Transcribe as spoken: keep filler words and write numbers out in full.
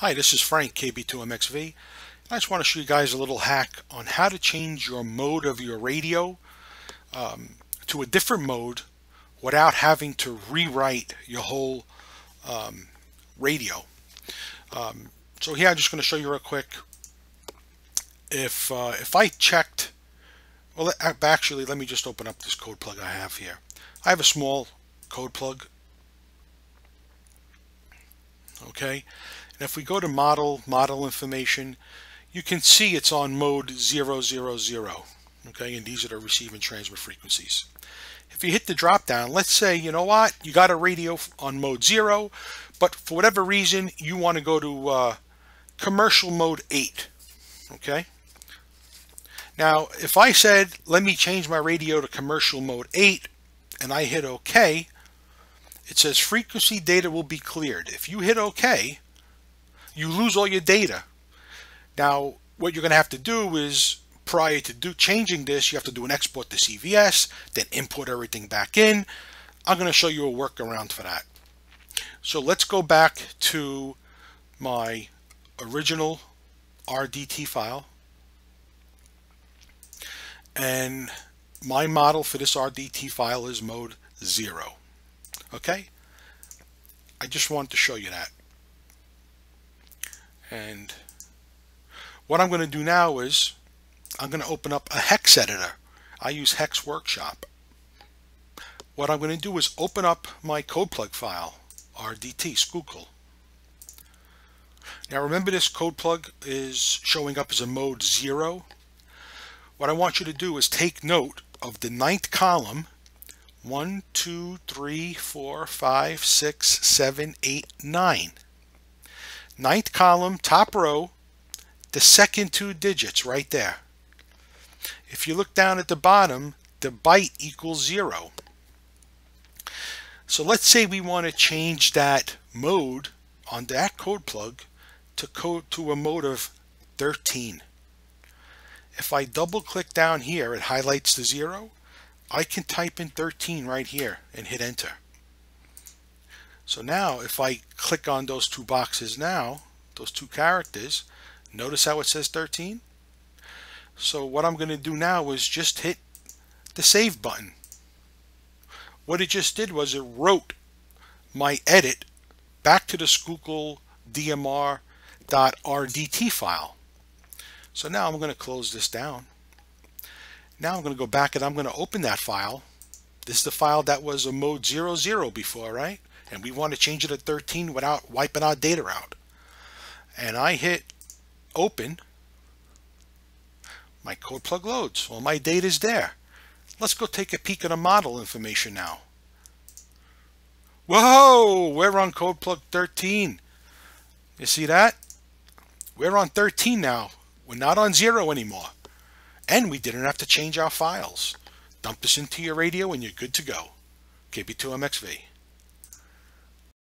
Hi, this is Frank, K B two M X V. I just want to show you guys a little hack on how to change your mode of your radio um, to a different mode without having to rewrite your whole um, radio. Um, so here I'm just going to show you real quick. If, uh, if I checked, well actually let me just open up this code plug I have here. I have a small code plug. Okay, and if we go to model, model information, you can see it's on mode zero zero zero, okay, and these are the receive and transmit frequencies. If you hit the drop down, let's say, you know what, you got a radio on mode zero, but for whatever reason, you want to go to uh, commercial mode eight, okay. Now, if I said, let me change my radio to commercial mode eight, and I hit okay, it says frequency data will be cleared. If you hit OK, you lose all your data. Now, what you're going to have to do is, prior to do changing this, you have to do an export to C V S, then import everything back in. I'm going to show you a workaround for that. So let's go back to my original R D T file. And my model for this R D T file is mode zero. Okay, I just wanted to show you that. And what I'm going to do now is I'm going to open up a hex editor. I use Hex Workshop. What I'm going to do is open up my codeplug file, R D T, Skoogle. Now remember, this codeplug is showing up as a mode zero. What I want you to do is take note of the ninth column. One, two, three, four, five, six, seven, eight, nine. Ninth column, top row, the second two digits right there. If you look down at the bottom, the byte equals zero. So let's say we want to change that mode on that code plug to code to a mode of thirteen. If I double click down here, it highlights the zero. I can type in thirteen right here and hit enter. So now if I click on those two boxes now, those two characters, notice how it says thirteen? So what I'm going to do now is just hit the save button. What it just did was it wrote my edit back to the Skoogle D M R dot R D T file. So now I'm going to close this down. Now I'm going to go back and I'm going to open that file. This is the file that was a mode zero zero before, right? And we want to change it to thirteen without wiping our data out. And I hit open. My code plug loads. All my data is there. Let's go take a peek at the model information now. Whoa! We're on code plug thirteen. You see that? We're on thirteen now. We're not on zero anymore. And we didn't have to change our files. Dump this into your radio and you're good to go. K B two M X V.